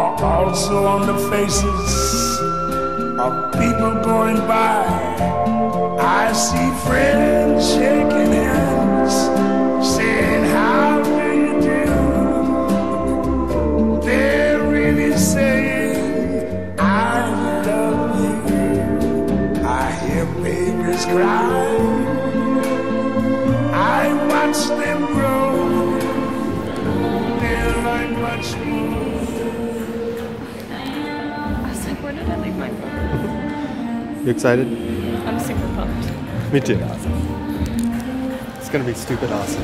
are also on the faces of people going by. I see friends shaking hands, saying how do you do. They're really saying I love you. I hear babies cry, I watch them grow. I was like, where did I leave my phone? You excited? I'm super pumped. Me too. It's gonna be stupid awesome.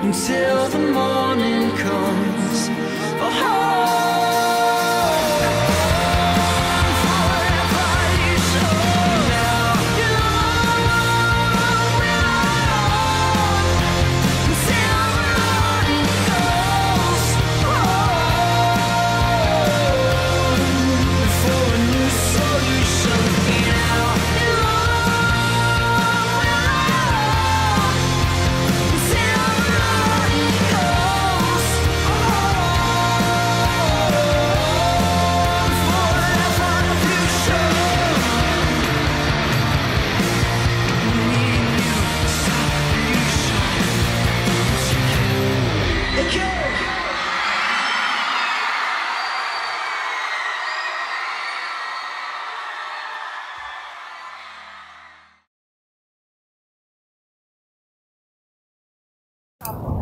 Until the morning comes, oh.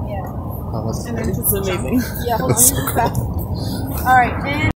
Yeah. Oh, that's amazing. Yeah, well, so cool. All right.